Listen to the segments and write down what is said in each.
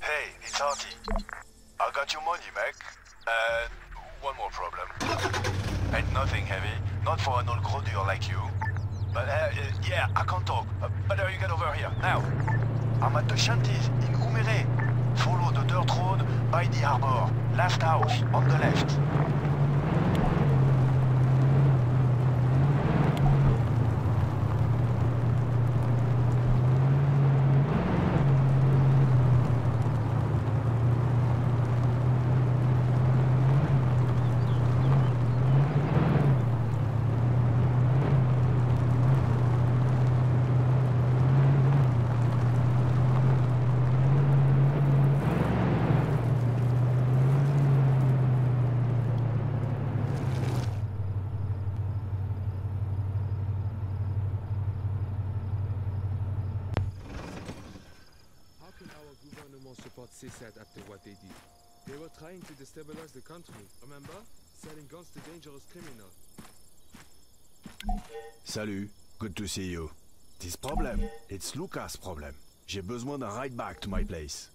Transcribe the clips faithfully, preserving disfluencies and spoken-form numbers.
Hey, it's Artie. I got your money, Mac. And one more problem. Ain't nothing heavy, not for an old grodeur like you. But uh, yeah, I can't talk. Uh, better you get over here, now. I'm at the shanties in Umere. Follow the dirt road by the harbor. Last house, on the left. C SAT after what they did. They were trying to destabilize the country, remember? Selling guns to dangerous criminals. Salut, good to see you. This problem, it's Lucas' problem. J'ai besoin d'un ride back to my place.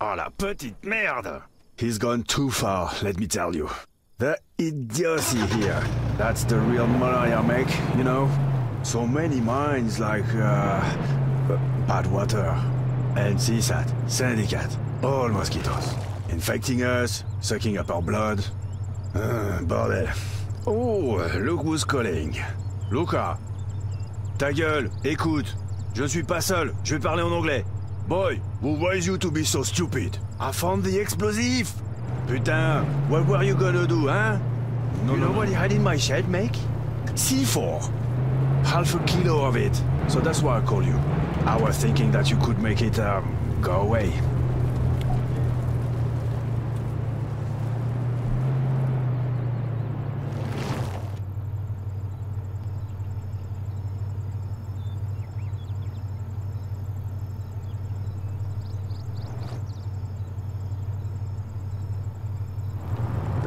Oh la petite merde! He's gone too far, let me tell you. The idiocy here. That's the real malaria, Mac, you know? So many mines like, uh, bad water, M C SAT, syndicate, all mosquitoes. Infecting us, sucking up our blood. Uh, bordel. Oh, look who's calling. Luca. Ta gueule, écoute. Je suis pas seul, je vais parler en anglais. Boy, why is you to be so stupid? I found the explosive! Putain, what were you gonna do, hein? No, you no, know no. What he had in my shed, mec? C four. Half a kilo of it. So that's why I call you. I was thinking that you could make it, um, go away.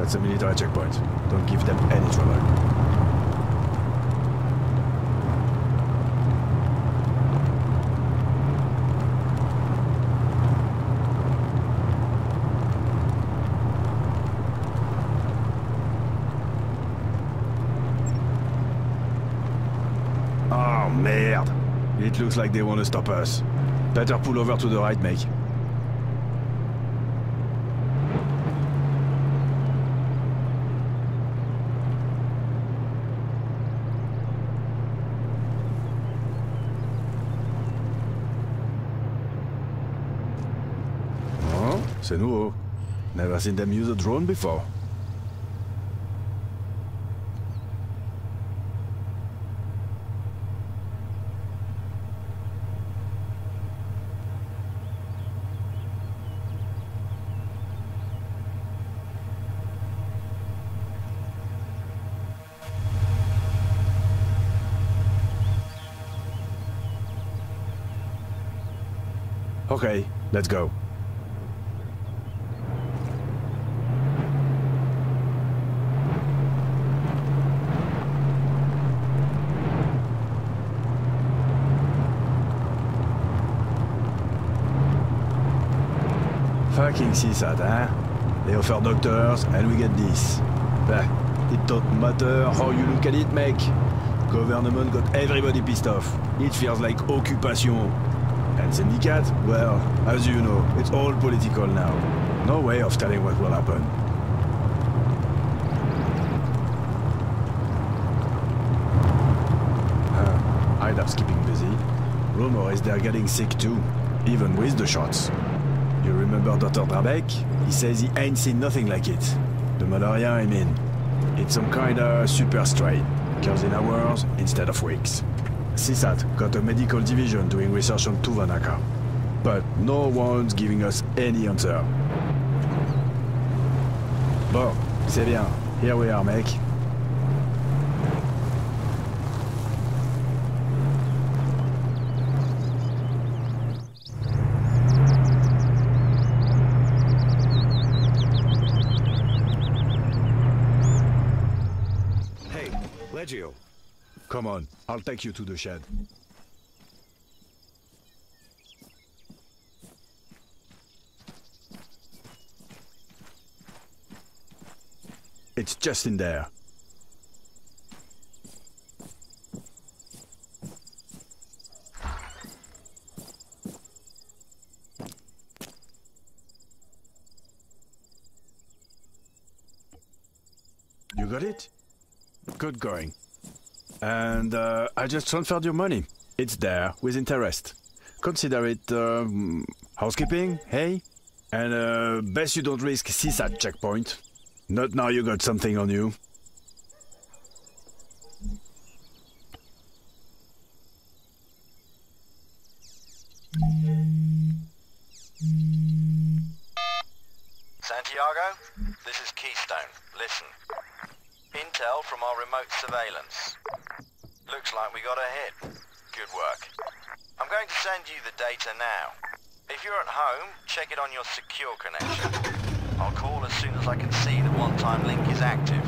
It's a military checkpoint. Don't give them any trouble. Oh, merde! It looks like they want to stop us. Better pull over to the right, mate. C'est nouveau. Never seen them use a drone before. Okay, let's go. Fucking C SAT, huh? They offer doctors and we get this. Bah, it don't matter how you look at it, mec. Government got everybody pissed off. It feels like occupation. And syndicate? Well, as you know, it's all political now. No way of telling what will happen. Uh, I D A P's keeping busy. Rumor is they're getting sick too, even with the shots. You remember Doctor Drabek? He says he ain't seen nothing like it. The malaria, I mean. It's some kind of super strain. Cures in hours instead of weeks. C SAT got a medical division doing research on Tuvanaka. But no one's giving us any answer. Bon, c'est bien. Here we are, mec. Legio. Come on, I'll take you to the shed. It's just in there. You got it? Good going. And uh, I just transferred your money. It's there with interest. Consider it um, housekeeping, hey? And uh, best you don't risk C SAT checkpoint. Not now you got something on you. Santiago, this is Keystone. Listen. Intel from our remote surveillance. Looks like we got a hit. Good work. I'm going to send you the data now. If you're at home, check it on your secure connection. I'll call as soon as I can see the one-time link is active.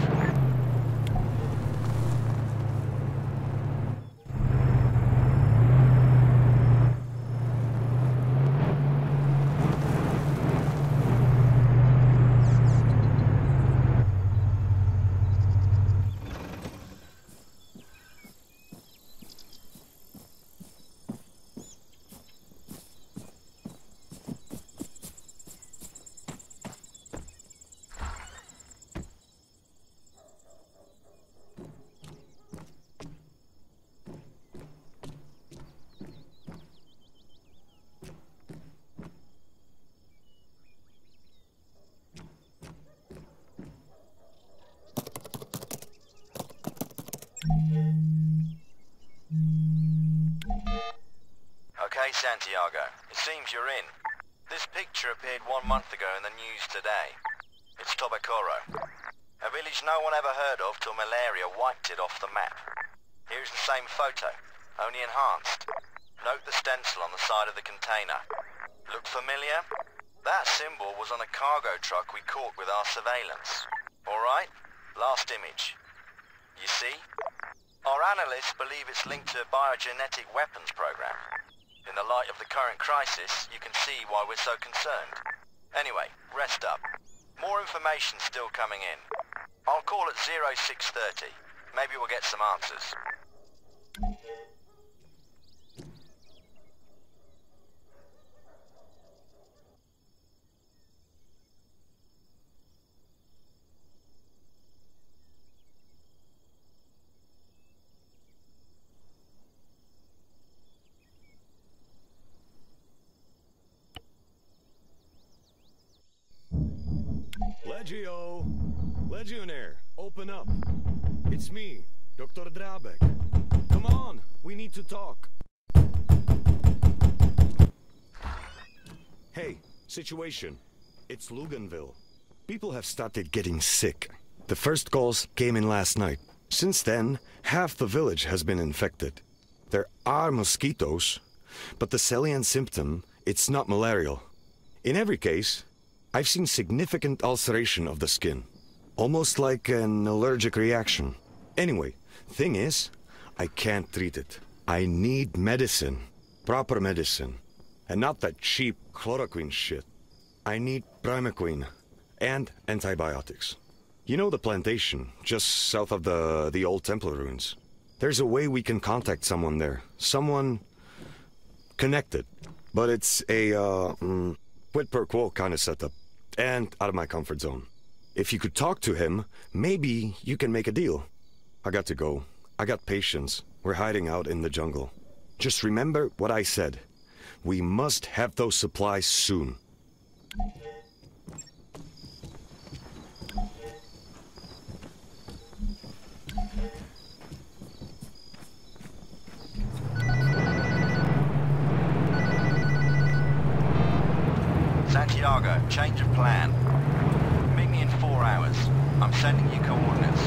Okay, Santiago, it seems you're in. This picture appeared one month ago in the news today. It's Tobakoro, a village no one ever heard of till malaria wiped it off the map. Here's the same photo, only enhanced. Note the stencil on the side of the container. Look familiar? That symbol was on a cargo truck we caught with our surveillance. Alright, last image. You see? Our analysts believe it's linked to a biogenetic weapons program. In the light of the current crisis, you can see why we're so concerned. Anyway, rest up. More information still coming in. I'll call at zero six thirty. Maybe we'll get some answers. Legio! Legionnaire, open up. It's me, Doctor Drabek. Come on, we need to talk. Hey, situation. It's Luganville. People have started getting sick. The first calls came in last night. Since then, half the village has been infected. There are mosquitoes, but the salient symptom, it's not malarial. In every case, I've seen significant ulceration of the skin, almost like an allergic reaction. Anyway, thing is, I can't treat it. I need medicine, proper medicine, and not that cheap chloroquine shit. I need primaquine and antibiotics. You know the plantation, just south of the, the old Templar ruins? There's a way we can contact someone there, someone connected, but it's a uh, mm, quid pro quo kind of setup. And out of my comfort zone. If you could talk to him, maybe you can make a deal. I got to go. I got patience. We're hiding out in the jungle. Just remember what I said. We must have those supplies soon. Santiago, change of plan. Meet me in four hours. I'm sending you coordinates.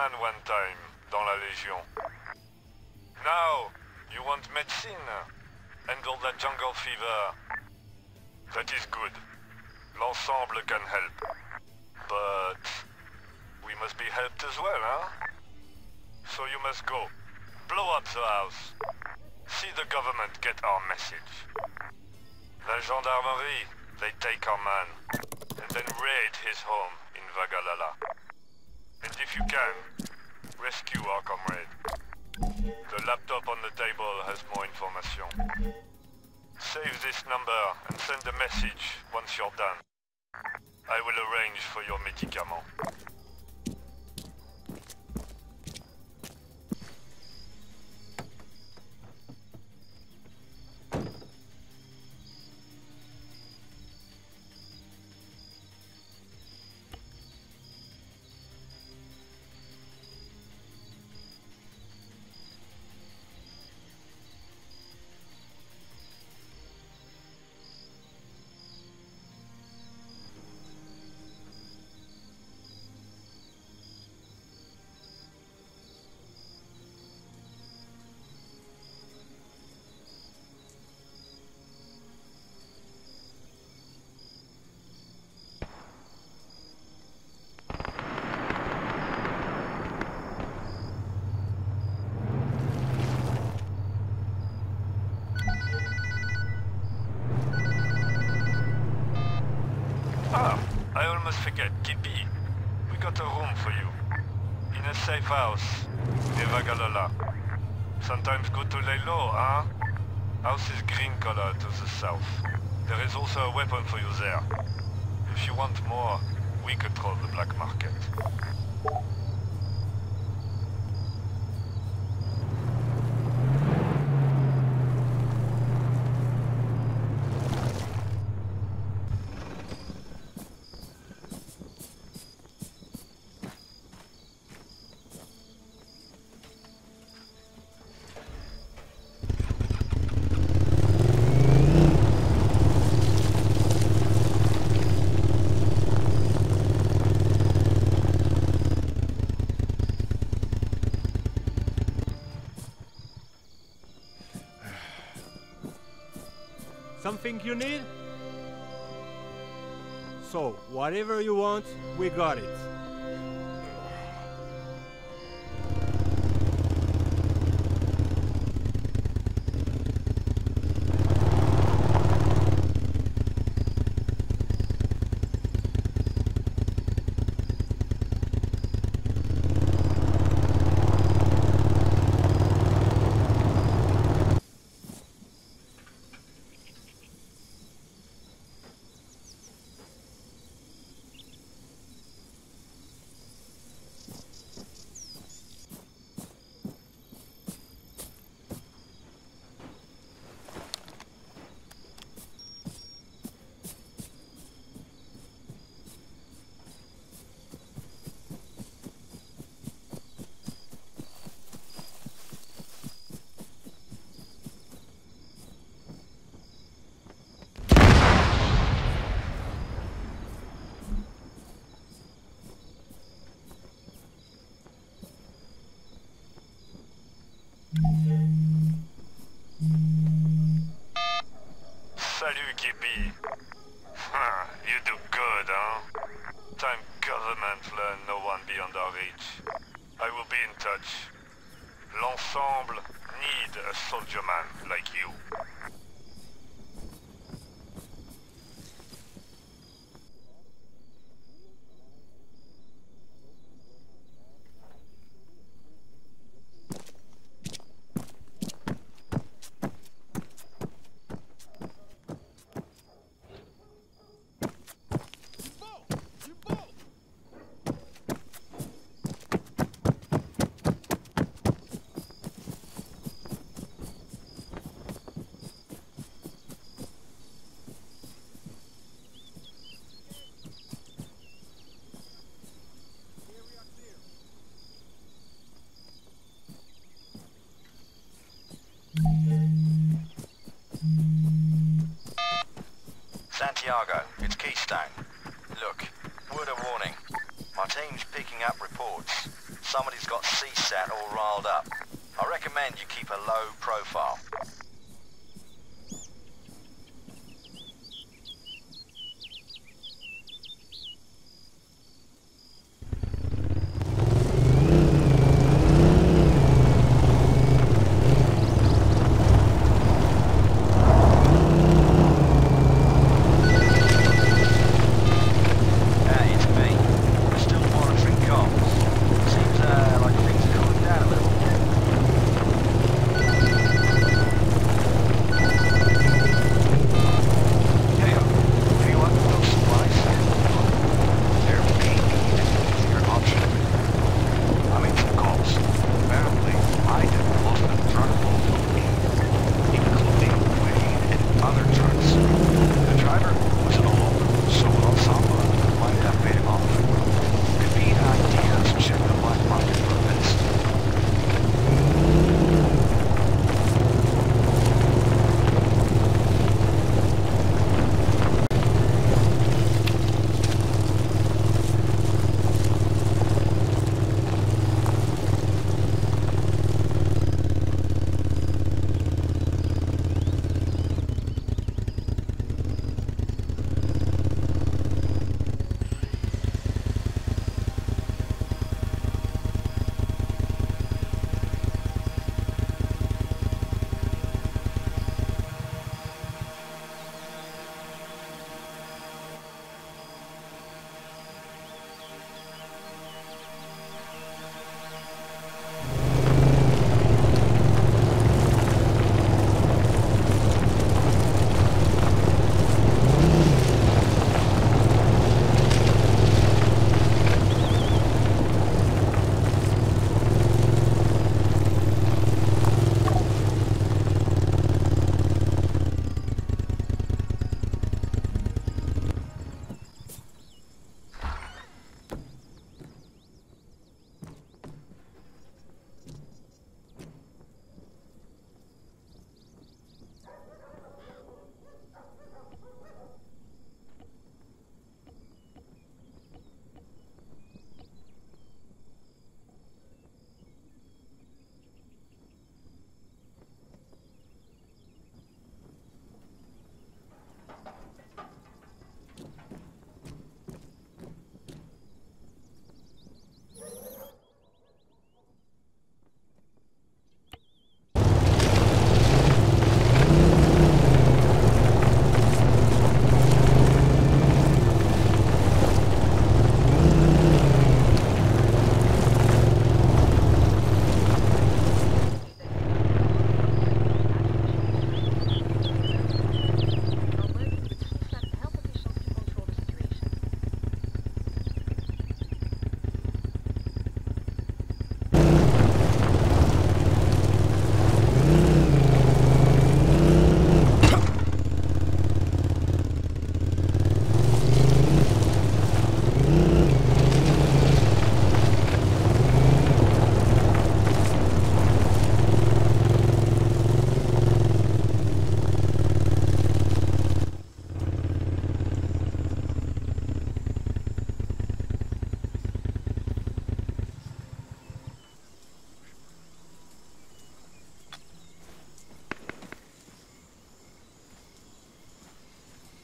man one time, dans la Légion. Now, you want medicine? Handle that jungle fever. That is good. L'ensemble can help. But... we must be helped as well, huh? So you must go. Blow up the house. See the government get our message. La gendarmerie, they take our man. And then raid his home in Vagalala. And if you can, rescue our comrade. The laptop on the table has more information. Save this number and send a message once you're done. I will arrange for your medicament. Forget, Kippy, we got a room for you. In a safe house, near Vagalala. Sometimes go to Leilo, huh? House is green color to the south. There is also a weapon for you there. If you want more, we control the black market. Something you need? So, whatever you want, we got it. Salut, Kippy. You do good, huh? Time government learn no one beyond our reach. I will be in touch. L'ensemble need a soldier man like you. Santiago, it's Keystone. Look, word of warning. My team's picking picking up reports. Somebody's got C SAT all riled up. I recommend you keep a low profile.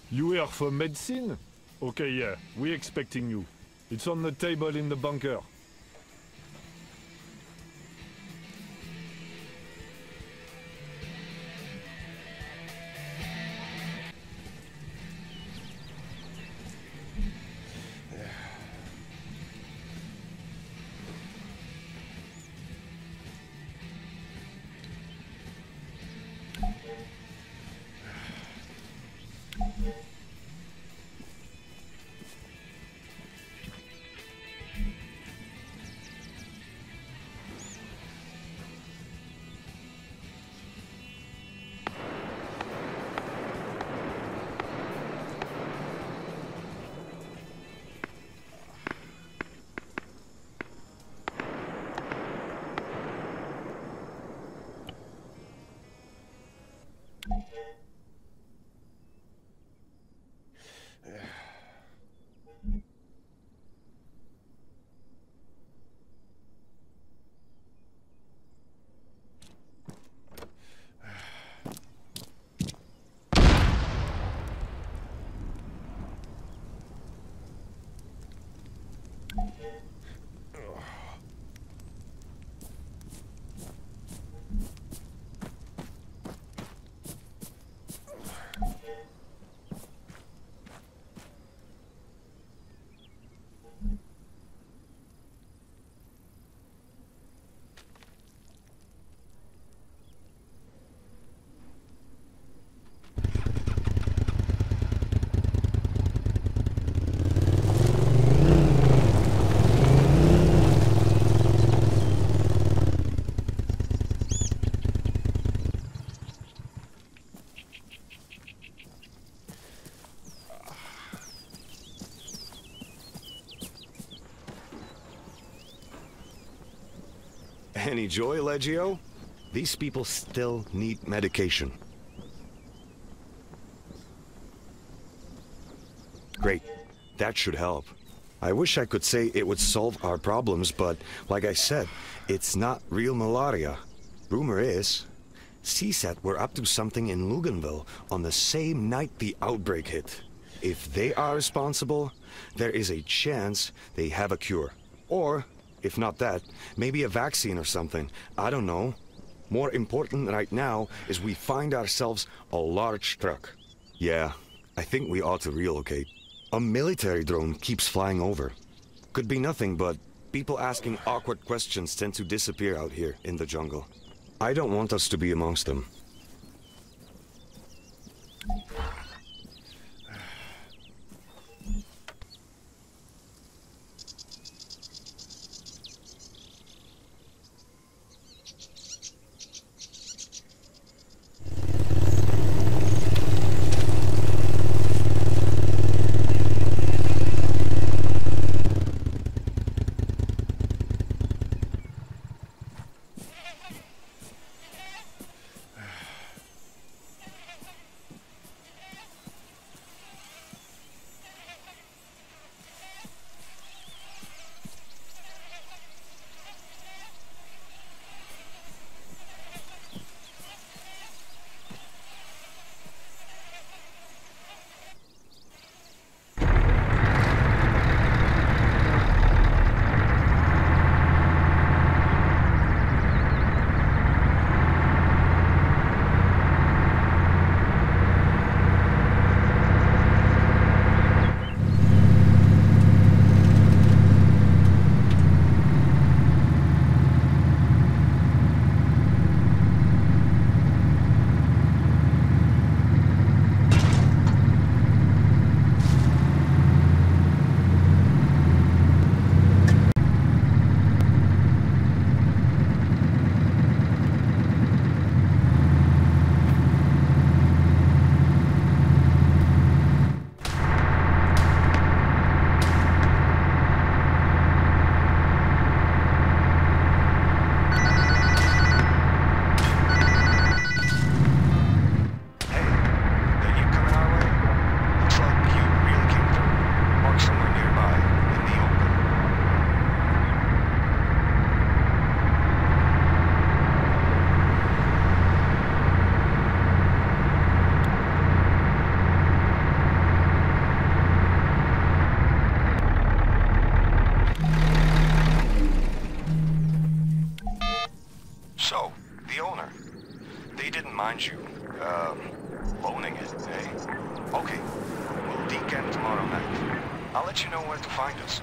You are for medicine? Okay, yeah, we're expecting you. It's on the table in the bunker. Any joy, Legio? These people still need medication. Great. That should help. I wish I could say it would solve our problems, but like I said, it's not real malaria. Rumor is, C SAT were up to something in Luganville on the same night the outbreak hit. If they are responsible, there is a chance they have a cure. Or, if not that, maybe a vaccine or something. I don't know. More important right now is we find ourselves a large truck. Yeah, I think we ought to relocate. A military drone keeps flying over. Could be nothing, but people asking awkward questions tend to disappear out here in the jungle. I don't want us to be amongst them. Tomorrow night. I'll let you know where to find us.